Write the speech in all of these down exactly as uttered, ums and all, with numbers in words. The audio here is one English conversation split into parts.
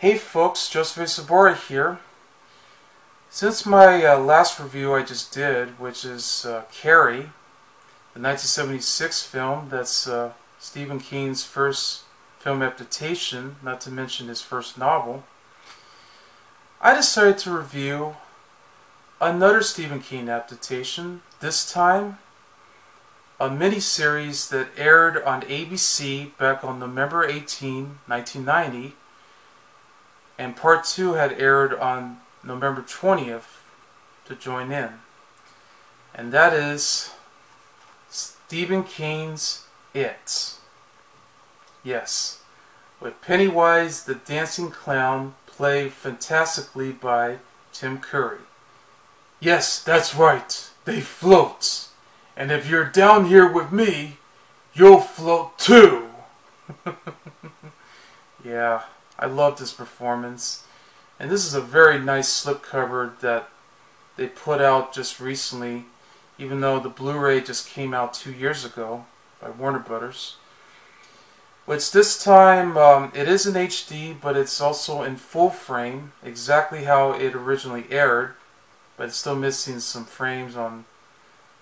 Hey folks, Joseph A. Sobora here. Since my uh, last review I just did, which is uh, Carrie, the nineteen seventy-six film that's uh, Stephen King's first film adaptation, not to mention his first novel, I decided to review another Stephen King adaptation, this time a miniseries that aired on A B C back on November eighteenth, nineteen ninety, and part two had aired on November twentieth to join in. And that is Stephen King's It. Yes, with Pennywise the Dancing Clown played fantastically by Tim Curry. Yes, that's right, they float. And if you're down here with me, you'll float too. Yeah, I love this performance. And this is a very nice slipcover that they put out just recently, even though the Blu-ray just came out two years ago by Warner Brothers. Which this time, um, it is in H D, but it's also in full frame, exactly how it originally aired, but it's still missing some frames on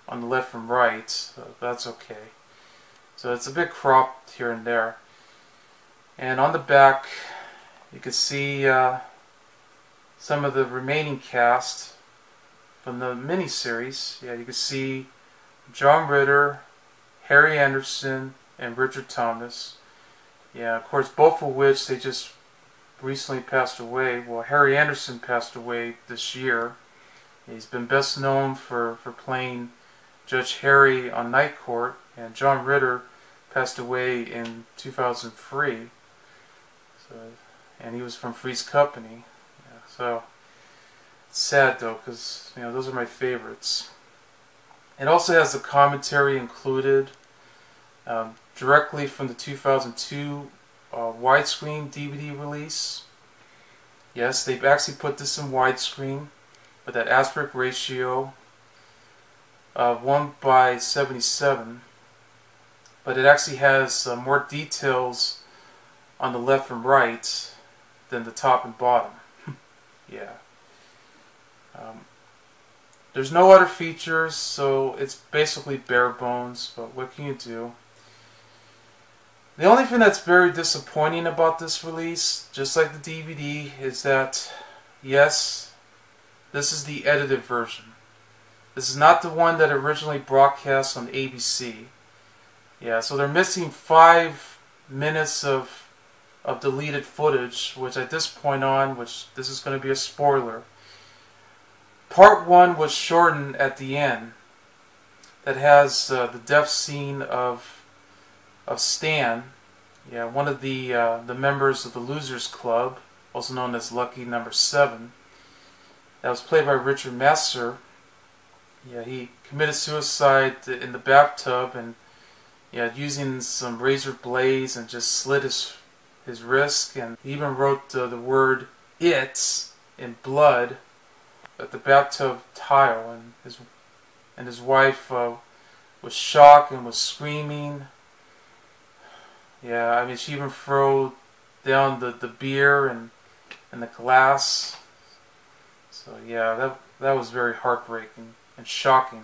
on the left and right, so that's okay. So it's a bit cropped here and there. And on the back, you can see uh, some of the remaining cast from the miniseries. Yeah, you can see John Ritter, Harry Anderson, and Richard Thomas. Yeah, of course, both of which they just recently passed away. Well, Harry Anderson passed away this year. He's been best known for, for playing Judge Harry on Night Court, and John Ritter passed away in two thousand three, so, and he was from Three's Company. Yeah, so sad though, because you know those are my favorites. It also has the commentary included um, directly from the two thousand two uh, widescreen D V D release. Yes, they've actually put this in widescreen with that aspect ratio of one by seventy-seven, but it actually has uh, more details on the left and right than the top and bottom. Yeah. Um, there's no other features, so it's basically bare bones, but what can you do? The only thing that's very disappointing about this release, just like the D V D, is that, yes, this is the edited version. This is not the one that originally broadcast on A B C. Yeah, so they're missing five minutes of, of deleted footage, which at this point on, which this is going to be a spoiler. Part one was shortened at the end. That has uh, the death scene of, of Stan, yeah, one of the, uh, the members of the Losers Club, also known as Lucky Number Seven. That was played by Richard Masur. Yeah, he committed suicide in the bathtub, and yeah, using some razor blades, and just slit his his wrist, and he even wrote uh, the word "it" in blood at the bathtub tile, and his and his wife uh, was shocked and was screaming. Yeah, I mean, she even threw down the the beer and and the glass. So yeah, that that was very heartbreaking and shocking.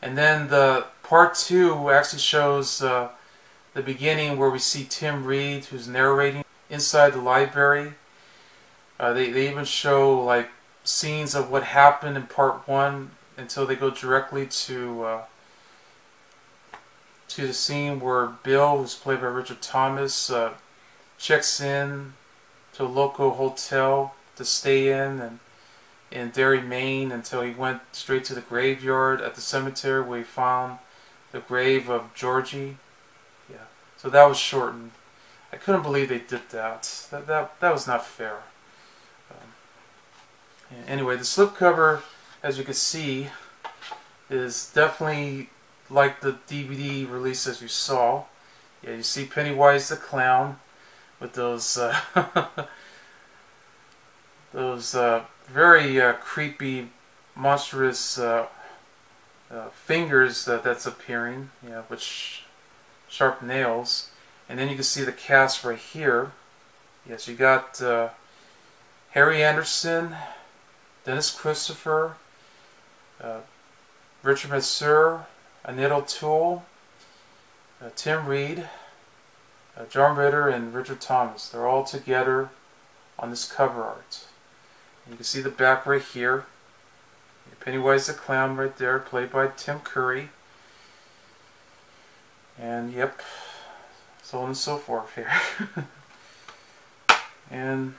And then the part two actually shows uh, the beginning where we see Tim Reid, who's narrating inside the library. Uh, they, they even show like scenes of what happened in part one until they go directly to uh, to the scene where Bill, who's played by Richard Thomas, uh, checks in to a local hotel to stay in and in Derry, Maine, until he went straight to the graveyard at the cemetery where he found the grave of Georgie. Yeah, so that was shortened. I couldn't believe they did that. That that, that was not fair. Um, anyway, the slipcover, as you can see, is definitely like the D V D release as you saw. Yeah, you see Pennywise the Clown with those uh, those. Uh, very uh, creepy, monstrous uh, uh, fingers that, that's appearing, yeah, with sh sharp nails. And then you can see the cast right here. Yes, you got uh, Harry Anderson, Dennis Christopher, uh, Richard Masur, Annette O'Toole, uh, Tim Reid, uh, John Ritter, and Richard Thomas. They're all together on this cover art. And you can see the back right here. Pennywise the Clown right there, played by Tim Curry. And yep, so on and so forth here. And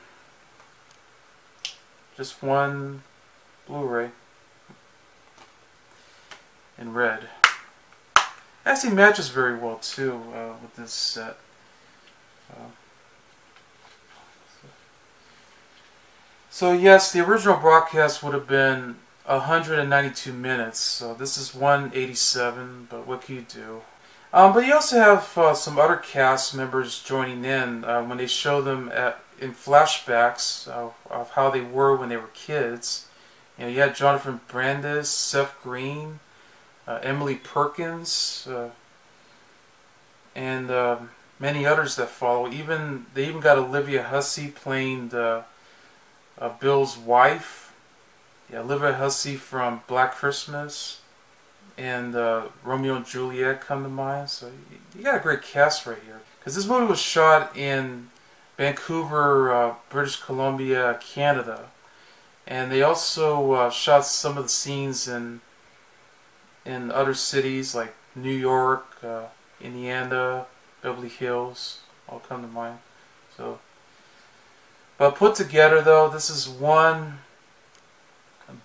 just one Blu-ray in red. Actually matches very well too uh, with this set. Uh, so yes, the original broadcast would have been one hundred ninety-two minutes, so this is one eighty-seven, but what can you do? Um, but you also have uh, some other cast members joining in uh, when they show them at, in flashbacks of, of how they were when they were kids. You know, you had Jonathan Brandis, Seth Green, uh, Emily Perkins, uh, and uh, many others that follow. Even they even got Olivia Hussey playing the, uh, Bill's wife. Yeah, Olivia Hussey from Black Christmas and uh, Romeo and Juliet come to mind. So you, you got a great cast right here. Because this movie was shot in Vancouver, uh, British Columbia, Canada. And they also uh, shot some of the scenes in, in other cities like New York, uh, Indiana, Beverly Hills, all come to mind. So, but put together though, this is one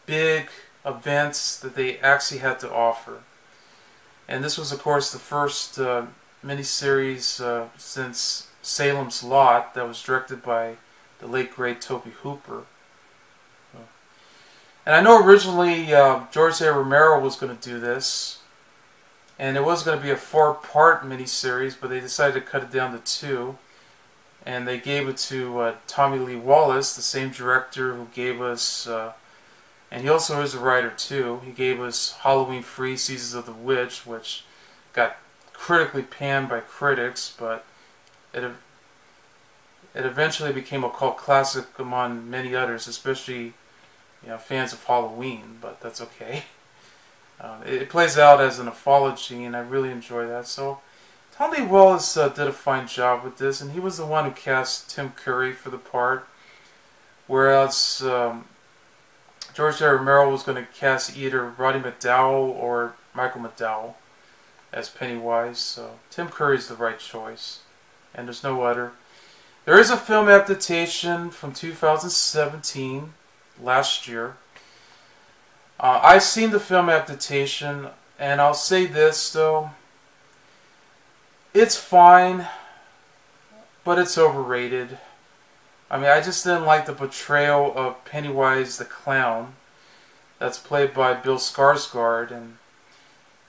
big events that they actually had to offer, and this was of course the first uh, miniseries uh, since Salem's Lot that was directed by the late great Toby Hooper. So, and I know originally uh, George A. Romero was going to do this, and it was going to be a four-part miniseries, but they decided to cut it down to two, and they gave it to uh, Tommy Lee Wallace, the same director who gave us. Uh, And he also is a writer too. He gave us Halloween Free, Seasons of the Witch, which got critically panned by critics, but it it eventually became a cult classic among many others, especially you know fans of Halloween. But that's okay. Um, it, it plays out as an apology, and I really enjoy that. So Tommy Wallace uh, did a fine job with this, and he was the one who cast Tim Curry for the part, whereas. Um, George A. Romero was going to cast either Roddy McDowall or Michael McDowell as Pennywise, so Tim Curry is the right choice, and there's no other. There is a film adaptation from two thousand seventeen, last year. Uh, I've seen the film adaptation, and I'll say this though, it's fine, but it's overrated. I mean, I just didn't like the portrayal of Pennywise the Clown that's played by Bill Skarsgård, and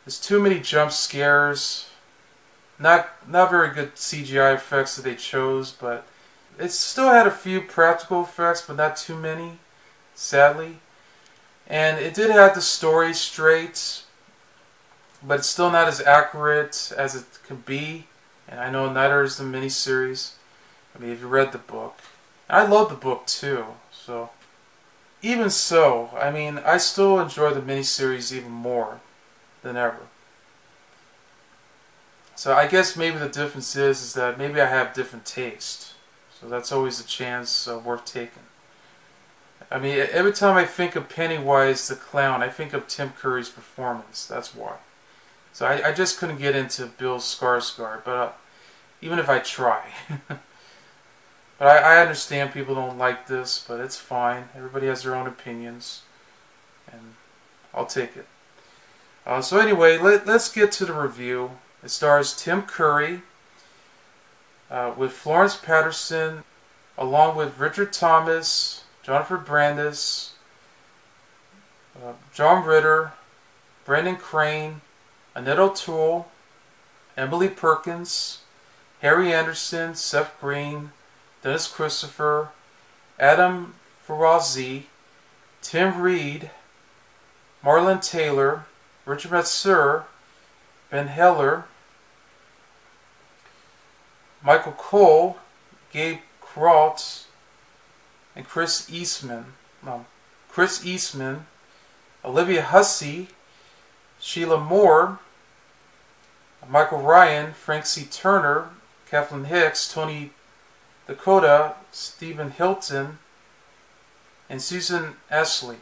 there's too many jump scares, not not very good C G I effects that they chose, but it still had a few practical effects, but not too many, sadly. And it did have the story straight, but it's still not as accurate as it could be, and I know neither is the miniseries. I mean, if you read the book. I love the book too, so even so, I mean, I still enjoy the miniseries even more than ever. So I guess maybe the difference is, is that maybe I have different taste, so that's always a chance uh, worth taking. I mean, every time I think of Pennywise the Clown, I think of Tim Curry's performance, that's why. So I, I just couldn't get into Bill Skarsgård, but uh, even if I try. But I, I understand people don't like this, but it's fine. Everybody has their own opinions, and I'll take it. Uh, so anyway, let, let's get to the review. It stars Tim Curry uh, with Florence Patterson, along with Richard Thomas, Jonathan Brandis, uh, John Ritter, Brandon Crane, Annette O'Toole, Emily Perkins, Harry Anderson, Seth Green, Dennis Christopher, Adam Faraizl, Tim Reid, Marlon Taylor, Richard Masur, Ben Heller, Michael Cole, Gabe Krotz and Chris Eastman. No, Chris Eastman, Olivia Hussey, Sheila Moore, Michael Ryan, Frank C. Turner, Kathleen Hicks, Tony Dakota, Stephen Hilton, and Susan Essley.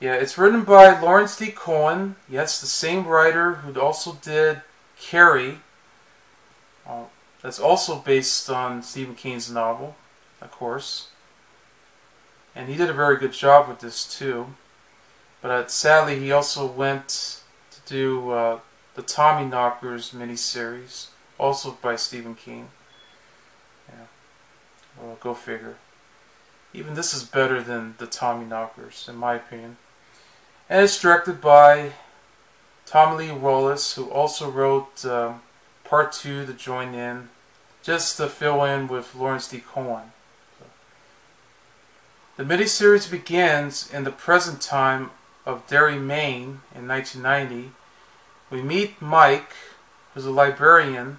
Yeah, it's written by Lawrence D. Cohen. Yes, the same writer who also did Carrie. Uh, that's also based on Stephen King's novel, of course. And he did a very good job with this too. But uh, sadly, he also went to do uh, the Tommyknockers miniseries, also by Stephen King. Yeah, well, go figure. Even this is better than the Tommyknockers, in my opinion. And it's directed by Tommy Lee Wallace, who also wrote uh, Part two to join in, just to fill in with Lawrence D. Cohen. So. The miniseries begins in the present time of Derry, Maine in nineteen ninety. We meet Mike, who's a librarian,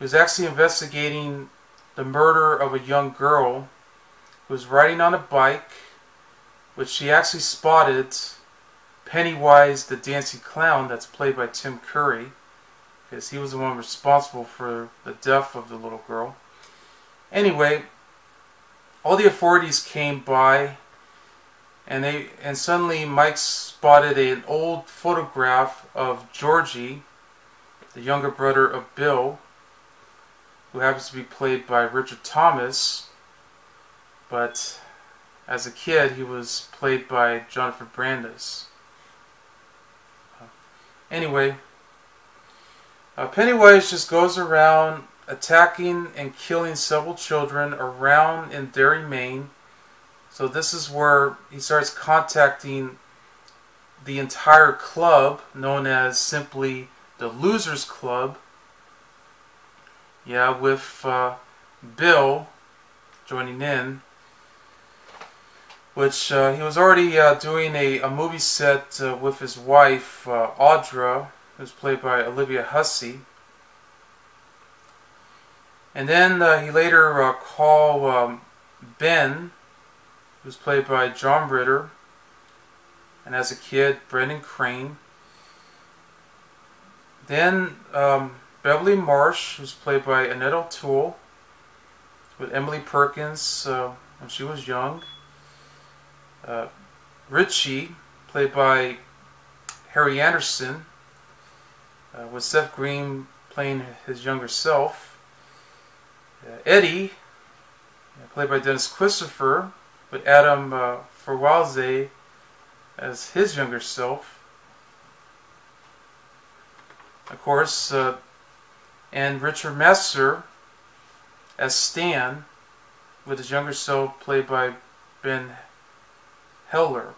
who's actually investigating the murder of a young girl who was riding on a bike, which she actually spotted Pennywise the Dancing Clown, that's played by Tim Curry, because he was the one responsible for the death of the little girl. Anyway, all the authorities came by, and they and suddenly Mike spotted an old photograph of Georgie, the younger brother of Bill, who happens to be played by Richard Thomas. But as a kid, he was played by Jonathan Brandis. Anyway, uh, Pennywise just goes around attacking and killing several children around in Derry, Maine. So this is where he starts contacting the entire club, known as simply the Losers Club. Yeah, with uh, Bill joining in. Which uh, he was already uh, doing a, a movie set uh, with his wife, uh, Audra, who's played by Olivia Hussey. And then uh, he later uh, called um, Ben, who's played by John Ritter, and as a kid, Brandon Crane. Then um, Beverly Marsh, who's played by Annette O'Toole, with Emily Perkins uh, when she was young. Uh, Richie, played by Harry Anderson, uh, with Seth Green playing his younger self. Uh, Eddie, played by Dennis Christopher, with Adam uh, Faraizl as his younger self. Of course, uh, and Richard Masur as Stan, with his younger self played by Ben Heller.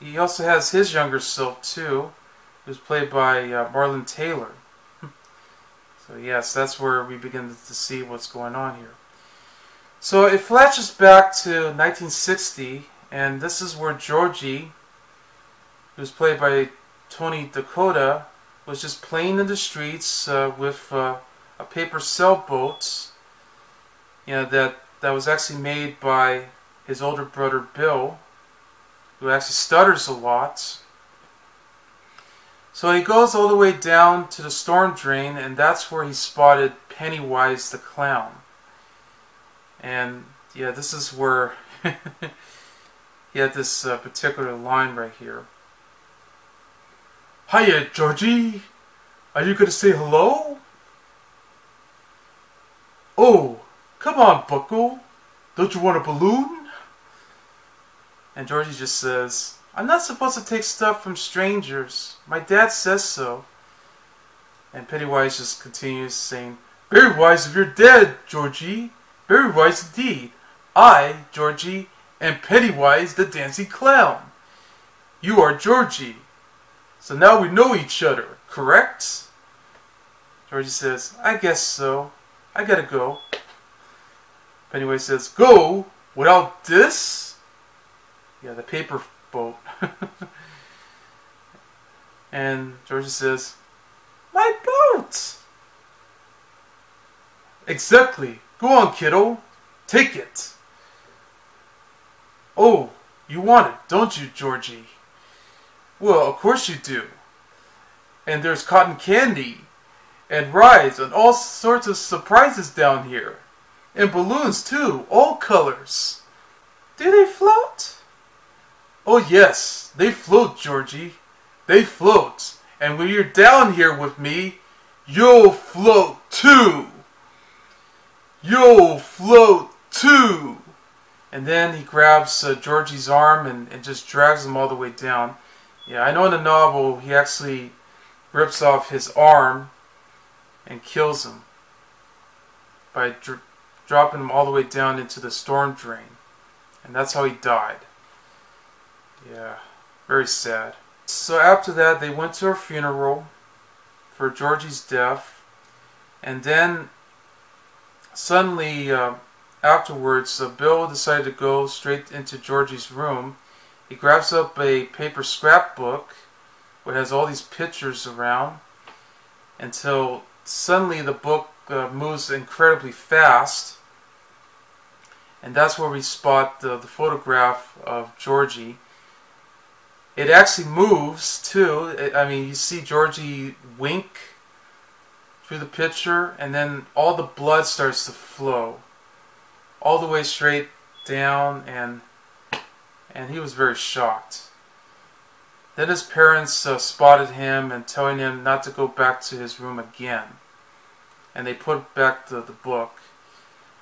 He also has his younger self too, who's played by uh, Marlon Taylor. So yes, that's where we begin to see what's going on here. So it flashes back to nineteen sixty, and this is where Georgie, who's played by Tony Dakota, was just playing in the streets uh, with uh, a paper sailboat, you know, that that was actually made by his older brother Bill, who actually stutters a lot. So he goes all the way down to the storm drain, and that's where he spotted Pennywise the Clown. And yeah, this is where he had this uh, particular line right here. "Hiya, Georgie! Are you gonna say hello? Oh, come on, Bucko! Don't you want a balloon?" And Georgie just says, "I'm not supposed to take stuff from strangers. My dad says so." And Pennywise just continues saying, "Very wise if you're dead, Georgie. Very wise indeed. I, Georgie, am Pennywise the Dancing Clown. You are Georgie. So now we know each other, correct?" Georgie says, "I guess so. I gotta go." Pennywise says, "Go? Without this?" Yeah, the paper boat. And Georgie says, "My boat! Exactly. Go on, kiddo. Take it. Oh, you want it, don't you, Georgie? Well, of course you do. And there's cotton candy, and rides, and all sorts of surprises down here. And balloons, too, all colors. Do they float? Oh, yes, they float, Georgie. They float. And when you're down here with me, you'll float, too. You'll float, too. And then he grabs uh, Georgie's arm and, and just drags him all the way down. Yeah, I know in the novel he actually rips off his arm and kills him by dr dropping him all the way down into the storm drain. And that's how he died. Yeah, very sad. So after that they went to her funeral for Georgie's death. And then suddenly... Uh, Afterwards, uh, Bill decided to go straight into Georgie's room. He grabs up a paper scrapbook, which has all these pictures around, until suddenly the book uh, moves incredibly fast. And that's where we spot the, the photograph of Georgie. It actually moves, too. It, I mean, you see Georgie wink through the picture, and then all the blood starts to flow. All the way straight down, and and he was very shocked. Then his parents uh, spotted him and telling him not to go back to his room again. And they put back the, the book.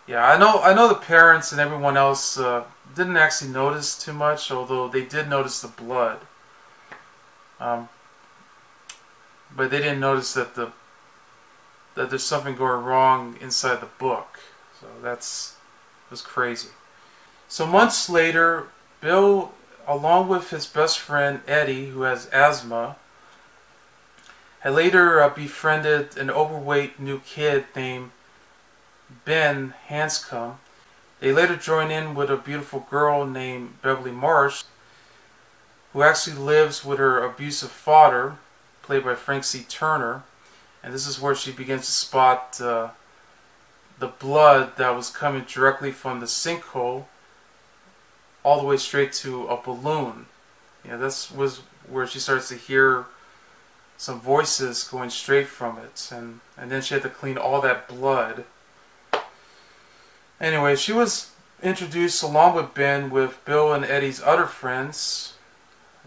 Yeah, I know I know the parents and everyone else uh, didn't actually notice too much, although they did notice the blood. Um, but they didn't notice that the that there's something going wrong inside the book. So that's was crazy. So months later, Bill, along with his best friend Eddie, who has asthma, had later uh, befriended an overweight new kid named Ben Hanscom. They later joined in with a beautiful girl named Beverly Marsh, who actually lives with her abusive father, played by Frank C. Turner, and this is where she begins to spot uh, the blood that was coming directly from the sinkhole all the way straight to a balloon. Yeah, that's was where she starts to hear some voices going straight from it, and and then she had to clean all that blood. Anyway, she was introduced along with Ben with Bill and Eddie's other friends,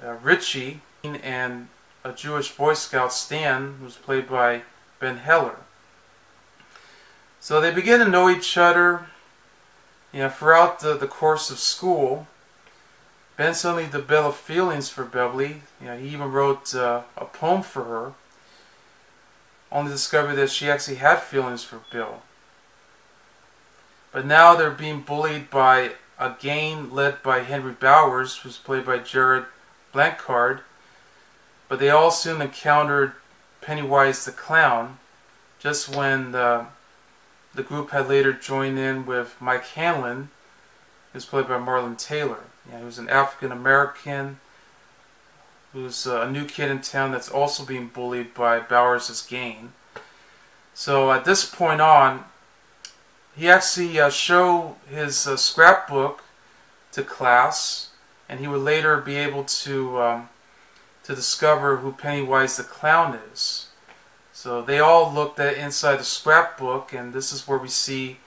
uh, Richie and a Jewish Boy Scout, Stan, who was played by Ben Heller. So they begin to know each other, you know, throughout the, the course of school. Ben suddenly developed feelings for Beverly. You know, he even wrote uh, a poem for her, only discovered that she actually had feelings for Bill. But now they're being bullied by a gang led by Henry Bowers, who's played by Jared Blankard. But they all soon encountered Pennywise the Clown, just when the The group had later joined in with Mike Hanlon, who's played by Marlon Taylor. Yeah, he was an African-American who's a new kid in town that's also being bullied by Bowers' gang. So at this point on, he actually uh, showed his uh, scrapbook to class, and he would later be able to, um, to discover who Pennywise the Clown is. So they all looked at inside the scrapbook, and this is where we see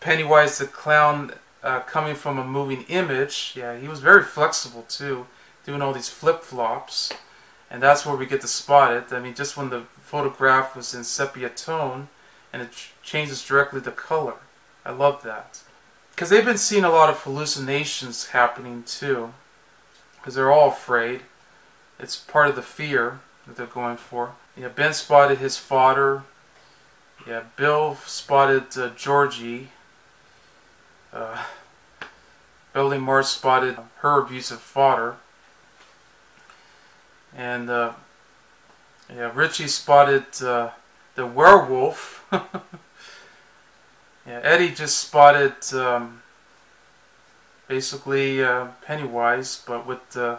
Pennywise the Clown uh, coming from a moving image. Yeah, he was very flexible too, doing all these flip-flops, and that's where we get to spot it. I mean, just when the photograph was in sepia tone, and it changes directly to color. I love that. Because they've been seeing a lot of hallucinations happening too, because they're all afraid. It's part of the fear that they're going for. Yeah, Ben spotted his father. Yeah, Bill spotted uh, Georgie. Uh, Beverly Marsh spotted her abusive father. And uh, yeah, Richie spotted uh, the werewolf. Yeah, Eddie just spotted um, basically uh, Pennywise, but with the uh,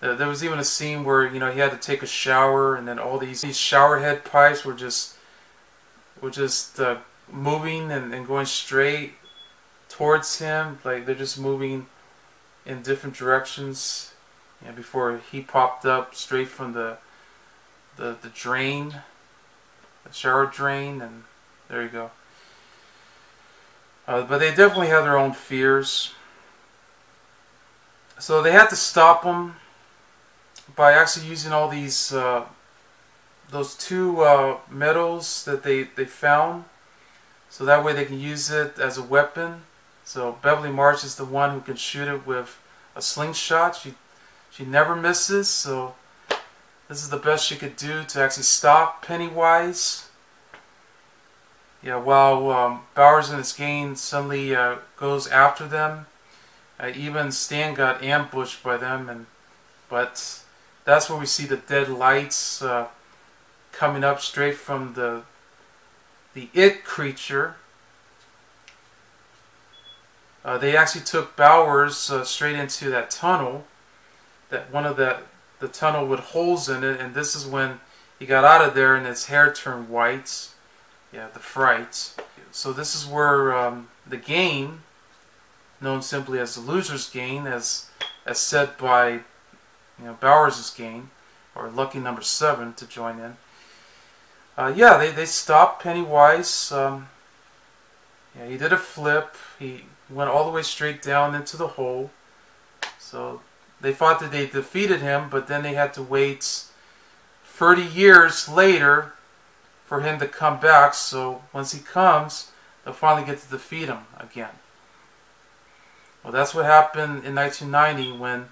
Uh, there was even a scene where, you know, he had to take a shower, and then all these, these shower head pipes were just were just uh, moving and, and going straight towards him, like they're just moving in different directions. And before he popped up straight from the the the drain, the shower drain, and there you go. Uh, but they definitely have their own fears. So they had to stop him by actually using all these uh, those two uh, metals that they they found. So that way they can use it as a weapon. So Beverly Marsh is the one who can shoot it with a slingshot. She she never misses. So this is the best she could do to actually stop Pennywise. Yeah, while um, Bowers and his gang suddenly uh, goes after them. Uh, even Stan got ambushed by them, and but that's where we see the dead lights uh, coming up straight from the the it creature. Uh, they actually took Bowers uh, straight into that tunnel, that one of the the tunnel with holes in it, and this is when he got out of there and his hair turned white. Yeah, the fright. So this is where um, the game, known simply as the Losers' Game, as as said by, you know, Bowers' Game, or lucky number seven to join in. Uh, yeah, they they stopped Pennywise. Um, yeah, he did a flip. He went all the way straight down into the hole. So they thought that they defeated him, but then they had to wait thirty years later for him to come back. So once he comes, they'll finally get to defeat him again. Well, that's what happened in nineteen ninety when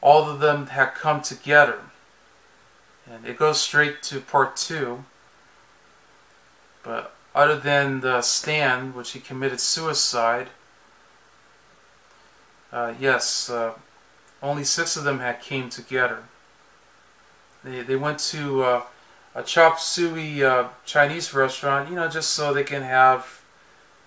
all of them had come together. And it goes straight to part two. But other than the Stan, which he committed suicide, uh, yes, uh, only six of them had came together. They, they went to uh, a chop suey uh, Chinese restaurant, you know, just so they can have,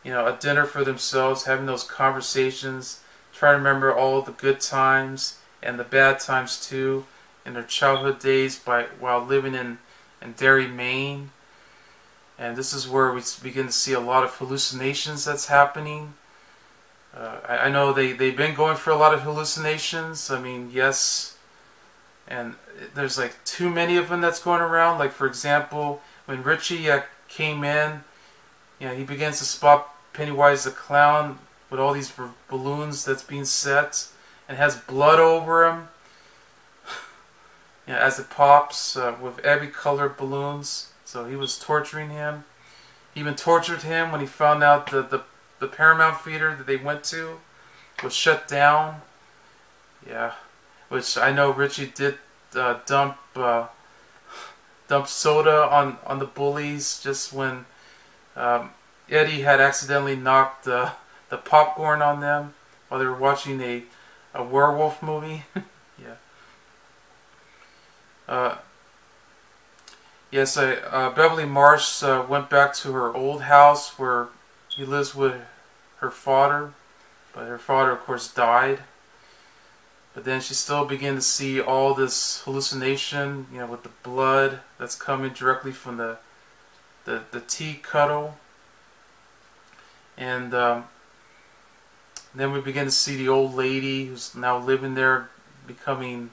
you know, a dinner for themselves, having those conversations, trying to remember all the good times and the bad times too in their childhood days by while living in, in Derry, Maine. And this is where we begin to see a lot of hallucinations that's happening. Uh, I, I know they, they've been going for a lot of hallucinations. I mean, yes, and there's like too many of them that's going around. Like, for example, when Richie uh, came in, yeah, he begins to spot Pennywise the Clown with all these balloons that's being set and has blood over him. Yeah, as it pops uh, with every color of balloons. So he was torturing him. He even tortured him when he found out that the, the Paramount Theater that they went to was shut down. Yeah, which I know Richie did uh, dump uh, dump soda on, on the bullies just when Um, Eddie had accidentally knocked uh, the popcorn on them while they were watching a, a werewolf movie. Yeah. Uh, yes, I, uh, Beverly Marsh uh, went back to her old house where he lives with her father, but her father, of course, died. But then she still began to see all this hallucination, you know, with the blood that's coming directly from the The, the tea kettle, and um, then we begin to see the old lady who's now living there becoming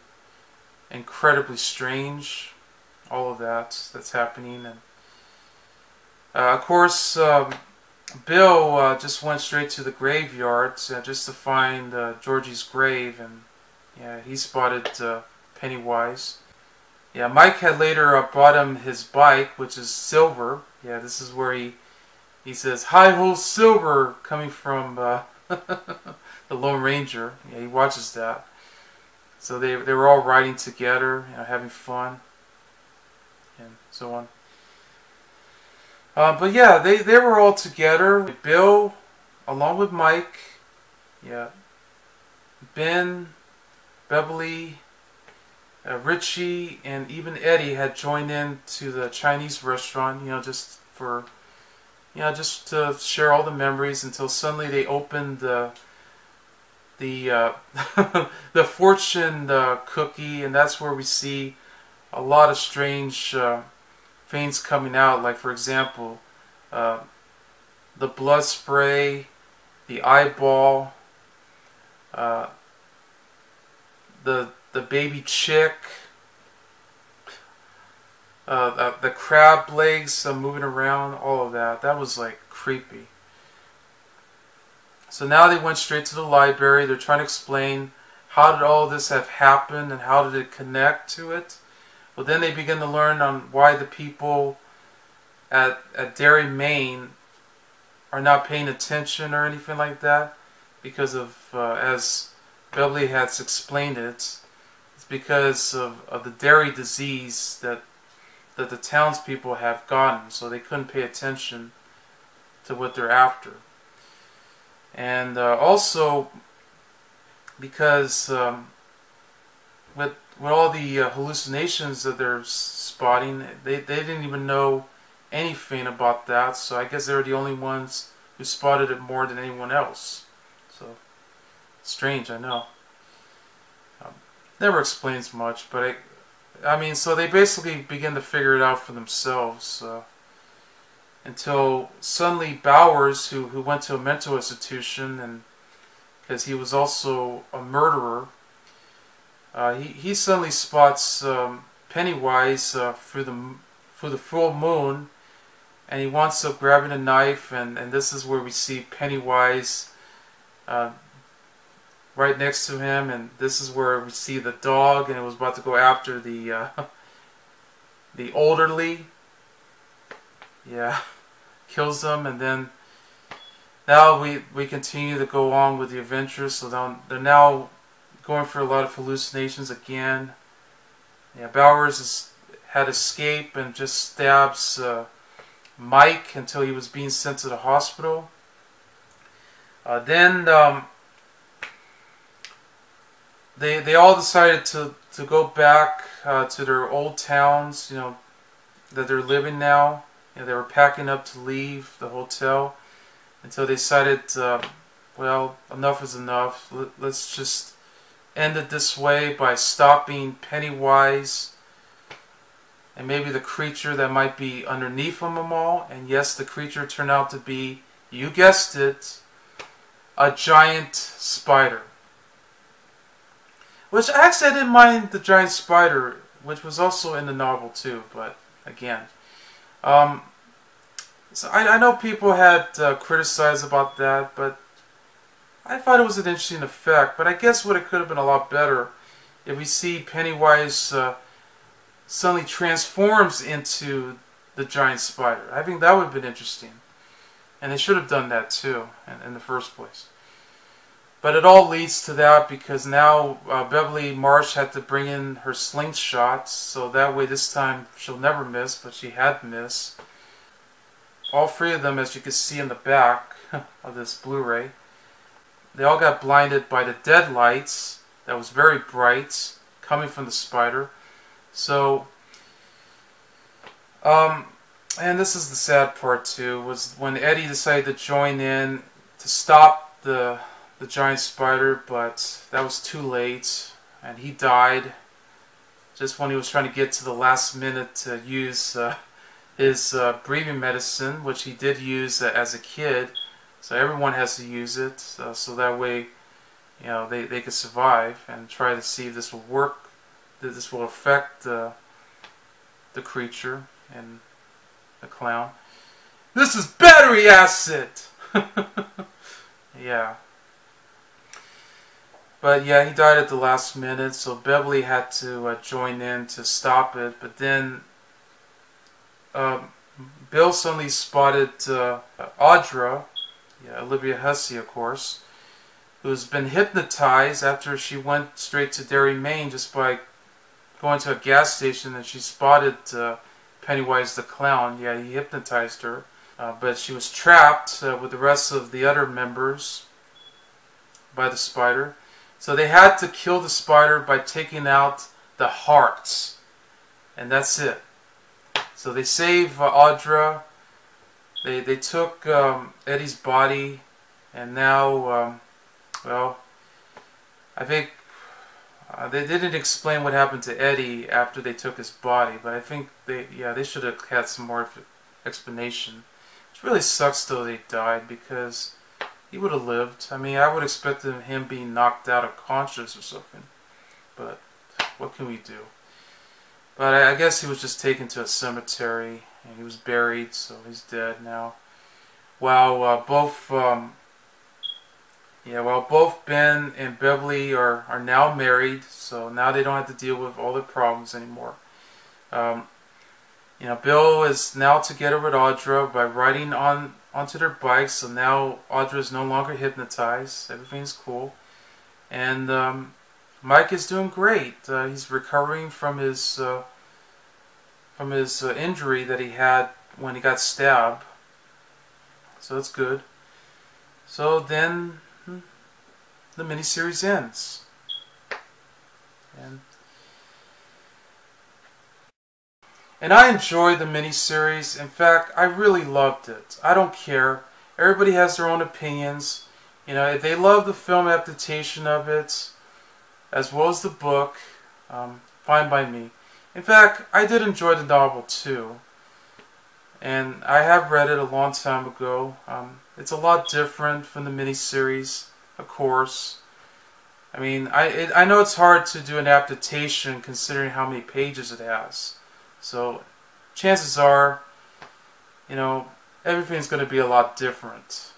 incredibly strange. All of that that's happening, and uh, of course, um, Bill uh, just went straight to the graveyard uh, just to find uh, Georgie's grave, and yeah, he spotted uh, Pennywise. Yeah, Mike had later uh, bought him his bike, which is Silver. Yeah, this is where he he says, "Hi-ho, Silver," coming from uh, the Lone Ranger. Yeah, he watches that. So they they were all riding together, you know, having fun, and so on. Uh, but yeah, they they were all together. Bill, along with Mike, yeah, Ben, Beverly, Uh, Richie, and even Eddie had joined in to the Chinese restaurant, you know, just for, you know, just to share all the memories. Until suddenly they opened the the uh, the fortune uh, cookie, and that's where we see a lot of strange uh, things coming out. Like, for example, uh, the blood spray, the eyeball, uh, the the baby chick, uh, the, the crab legs uh, moving around, all of that. That was like creepy. So now they went straight to the library. They're trying to explain how did all this have happened and how did it connect to it. Well, then they begin to learn on why the people at at Derry, Maine, are not paying attention or anything like that, because of uh, as Beverly has explained it, it's because of, of the dairy disease that that the townspeople have gotten, so they couldn't pay attention to what they're after. And uh, also because um, with with all the uh, hallucinations that they're spotting, they they didn't even know anything about that. So I guess they were the only ones who spotted it more than anyone else. So strange, I know. Um, never explains much, but I, I mean, so they basically begin to figure it out for themselves. Uh, until suddenly Bowers, who who went to a mental institution, and because he was also a murderer, uh, he he suddenly spots um, Pennywise uh, through the through the full moon, and he winds up grabbing a knife, and and this is where we see Pennywise uh, right next to him, and this is where we see the dog, and it was about to go after the uh, the elderly. Yeah, kills them, and then now we we continue to go on with the adventure. So now, they're now going for a lot of hallucinations again. Yeah, Bowers is, had escaped and just stabs uh, Mike until he was being sent to the hospital. Uh, then um, they they all decided to to go back uh, to their old towns, you know, that they're living now. You know, they were packing up to leave the hotel until they decided, uh, well, enough is enough. Let's just end it this way by stopping Pennywise and maybe the creature that might be underneath them all. And yes, the creature turned out to be, you guessed it, a giant spider. Which, actually, I didn't mind the giant spider, which was also in the novel too, but again... Um, so I, I know people had uh, criticized about that, but I thought it was an interesting effect. But I guess what it could have been a lot better if we see Pennywise uh, suddenly transforms into the giant spider. I think that would have been interesting, and they should have done that too in, in the first place. But it all leads to that because now uh, Beverly Marsh had to bring in her slingshots, so that way this time she'll never miss, but she had missed. All three of them, as you can see in the back of this Blu-ray, they all got blinded by the deadlights that was very bright, coming from the spider. So, um, and this is the sad part too, was when Eddie decided to join in to stop the... the giant spider, but that was too late, and he died just when he was trying to get to the last minute to use uh, his uh, breathing medicine, which he did use uh, as a kid, so everyone has to use it, uh, so that way, you know, they, they could survive and try to see if this will work, that this will affect uh, the creature and the clown. This is battery acid! Yeah. But yeah, he died at the last minute, so Beverly had to uh, join in to stop it. But then um, Bill suddenly spotted uh, Audra, yeah, Olivia Hussey, of course, who's been hypnotized after she went straight to Derry, Maine, just by going to a gas station, and she spotted uh, Pennywise the Clown. Yeah, he hypnotized her, uh, but she was trapped uh, with the rest of the other members by the spider. So they had to kill the spider by taking out the hearts. And that's it. So they save uh, Audra. They, they took um, Eddie's body. And now, um, well, I think uh, they didn't explain what happened to Eddie after they took his body. But I think they, yeah, they should have had some more explanation. It really sucks though they died, because he would have lived. I mean, I would expect him being knocked out of conscious or something. But what can we do? But I guess he was just taken to a cemetery and he was buried, so he's dead now. While uh, both, um, yeah, while both Ben and Beverly are are now married, so now they don't have to deal with all the problems anymore. Um, you know, Bill is now together with Audra by riding on onto their bikes, so now Audra is no longer hypnotized. Everything's cool, and um, Mike is doing great. Uh, he's recovering from his uh, from his uh, injury that he had when he got stabbed, so that's good. So then the miniseries ends, and And I enjoyed the miniseries. In fact, I really loved it. I don't care. Everybody has their own opinions. You know, they love the film adaptation of it, as well as the book. Um, fine by me. In fact, I did enjoy the novel too. And I have read it a long time ago. Um, it's a lot different from the miniseries, of course. I mean, I, it, I know it's hard to do an adaptation considering how many pages it has. So, chances are, you know, everything's going to be a lot different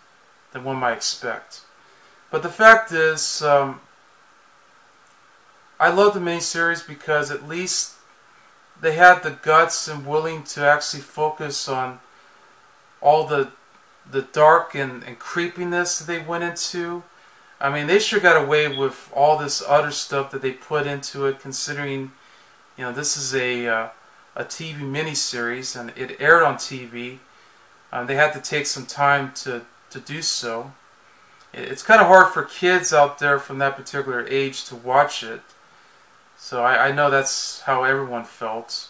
than one might expect. But the fact is, um, I love the miniseries because at least they had the guts and willing to actually focus on all the the dark and, and creepiness that they went into. I mean, they sure got away with all this other stuff that they put into it, considering, you know, this is a... Uh, a T V miniseries, and it aired on T V. Um, they had to take some time to, to do so. It, it's kind of hard for kids out there from that particular age to watch it. So I, I know that's how everyone felt.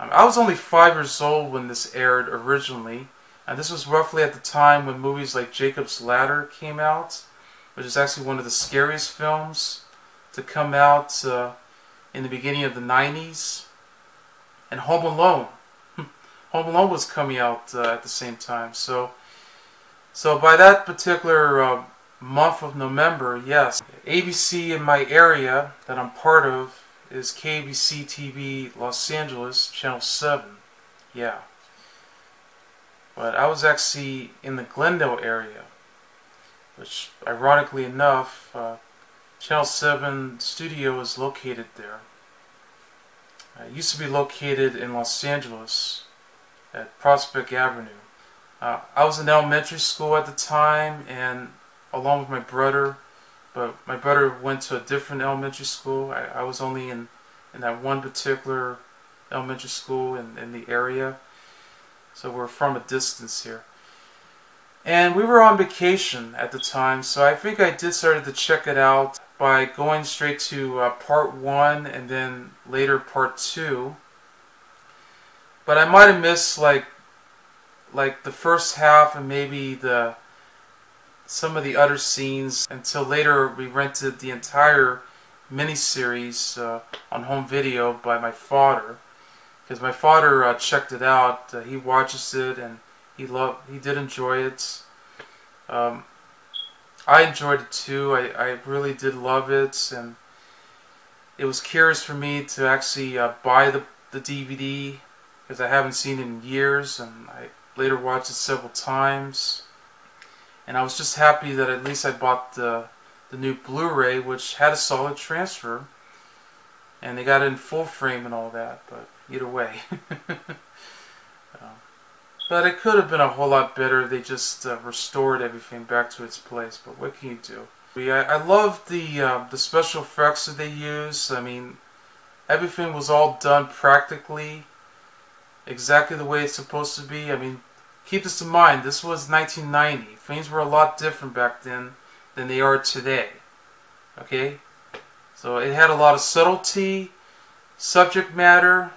Um, I was only five years old when this aired originally, and this was roughly at the time when movies like Jacob's Ladder came out, which is actually one of the scariest films to come out uh, in the beginning of the nineties. And Home Alone. Home Alone was coming out uh, at the same time. So so by that particular uh, month of November, yes, A B C in my area that I'm part of is K B C T V Los Angeles, Channel seven. Yeah. But I was actually in the Glendale area, which, ironically enough, uh, Channel seven studio is located there. Uh, it used to be located in Los Angeles at Prospect Avenue. Uh, I was in elementary school at the time, and along with my brother, but my brother went to a different elementary school. I, I was only in, in that one particular elementary school in, in the area, so we're from a distance here. And we were on vacation at the time, so I think I did started to check it out by going straight to uh, part one and then later part two. But I might have missed like like the first half and maybe the some of the other scenes until later we rented the entire miniseries uh, on home video by my father, because my father uh, checked it out. Uh, he watches it and He loved. He did enjoy it. Um, I enjoyed it too. I, I really did love it, and it was curious for me to actually uh, buy the the D V D, because I haven't seen it in years, and I later watched it several times. And I was just happy that at least I bought the the new Blu-ray, which had a solid transfer, and they got it in full frame and all that. But either way. But it could have been a whole lot better. They just uh, restored everything back to its place. But what can you do? We, I, I love the uh, the special effects that they used. I mean, everything was all done practically, exactly the way it's supposed to be. I mean, keep this in mind. This was nineteen ninety. Things were a lot different back then than they are today. Okay, so it had a lot of subtlety, subject matter,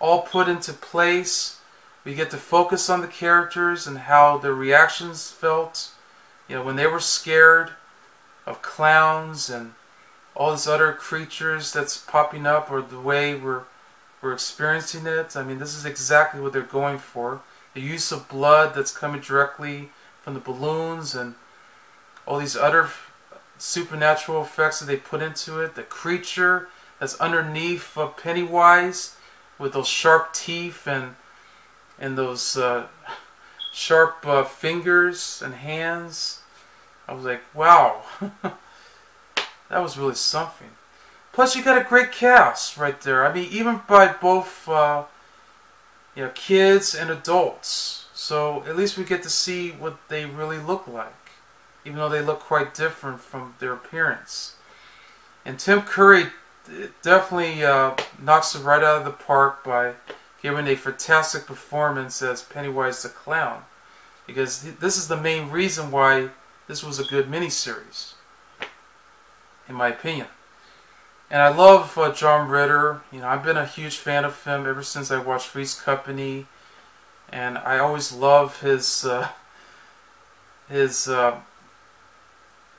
all put into place. We get to focus on the characters and how their reactions felt, you know, when they were scared of clowns and all these other creatures that's popping up, or the way we're, we're experiencing it. I mean, this is exactly what they're going for. the use of blood that's coming directly from the balloons, and all these other supernatural effects that they put into it. The creature that's underneath of Pennywise with those sharp teeth and and those uh, sharp uh, fingers and hands. I was like, wow. That was really something. Plus, you got a great cast right there. I mean, even by both uh, you know, kids and adults. So at least we get to see what they really look like, even though they look quite different from their appearance. And Tim Curry definitely uh, knocks it right out of the park by giving a fantastic performance as Pennywise the Clown, because this is the main reason why this was a good miniseries, in my opinion. And I love uh, John Ritter. You know, I've been a huge fan of him ever since I watched Three's Company, and I always love his uh, his uh,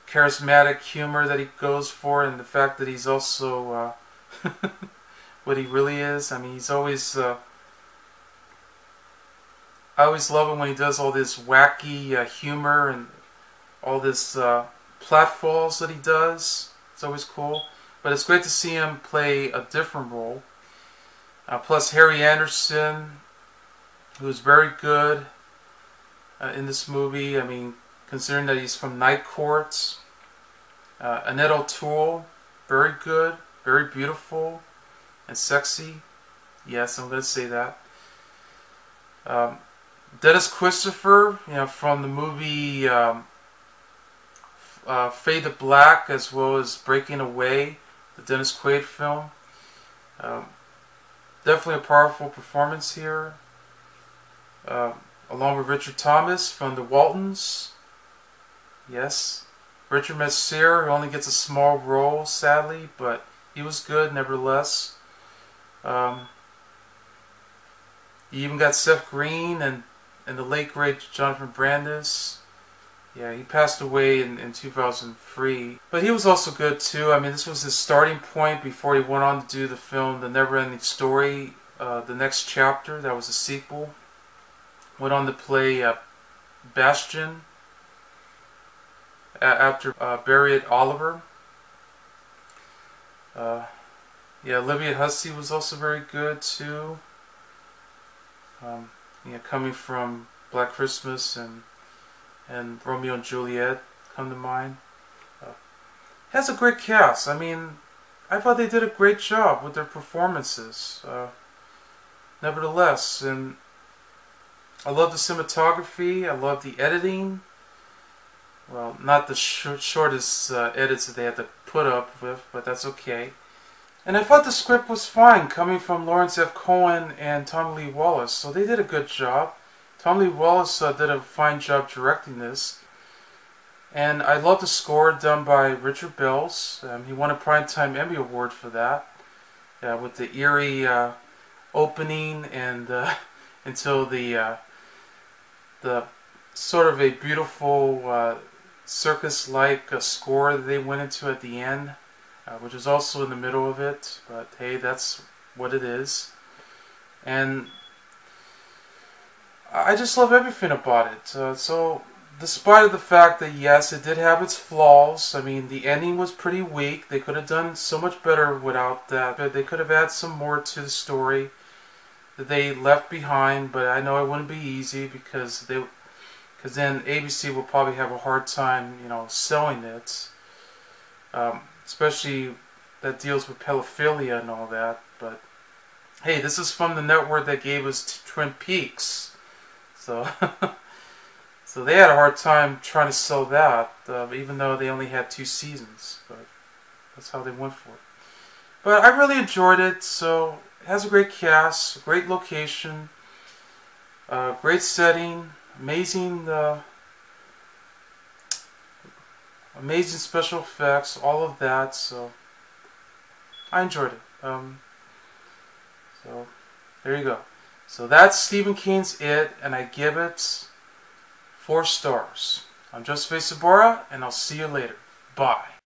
charismatic humor that he goes for, and the fact that he's also uh, what he really is. I mean, he's always. Uh, I always love him when he does all this wacky uh, humor and all this uh, platfalls that he does. It's always cool. But it's great to see him play a different role. Uh, plus Harry Anderson, who's very good uh, in this movie. I mean, considering that he's from Night Court. Uh, Annette O'Toole, very good, very beautiful, and sexy. Yes, I'm going to say that. Um, Dennis Christopher, you know, from the movie um, uh, Fade to Black, as well as Breaking Away, the Dennis Quaid film. Um, definitely a powerful performance here. Um, along with Richard Thomas from The Waltons. Yes. Richard Masur, who only gets a small role, sadly, but he was good nevertheless. Um, you even got Seth Green and, and the late great Jonathan Brandis. Yeah, he passed away in, in two thousand three. But he was also good too. I mean, this was his starting point before he went on to do the film The Never-Ending Story, uh, The Next Chapter. That was a sequel. Went on to play uh, Bastion a after uh, Barrett Oliver. Uh, yeah, Olivia Hussey was also very good too. Um, you know, coming from Black Christmas and and Romeo and Juliet come to mind. Uh, has a great cast. I mean, I thought they did a great job with their performances. Uh, nevertheless, and I love the cinematography. I love the editing. Well, not the sh shortest uh, edits that they had to put up with, but that's okay. And I thought the script was fine, coming from Lawrence F. Cohen and Tommy Lee Wallace, so they did a good job. Tommy Lee Wallace uh, did a fine job directing this. And I love the score done by Richard Belz. Um, he won a Primetime Emmy Award for that, uh, with the eerie uh, opening and uh, until the uh, the sort of a beautiful uh, circus-like uh, score that they went into at the end, uh, which is also in the middle of it, but hey, that's what it is. And I just love everything about it. Uh, so, despite of the fact that yes, it did have its flaws, I mean, the ending was pretty weak. They could have done so much better without that, but they could have added some more to the story that they left behind, but I know it wouldn't be easy, because they because then A B C will probably have a hard time, you know, selling it, um, especially that deals with pedophilia and all that. But hey, this is from the network that gave us Twin Peaks, so so they had a hard time trying to sell that, uh, even though they only had two seasons. But that's how they went for it. But I really enjoyed it. So. It has a great cast, great location, uh, great setting, amazing, uh, amazing special effects, all of that. So I enjoyed it. Um, so there you go. So that's Stephen King's It, and I give it four stars. I'm Joseph A. Sobora, and I'll see you later. Bye.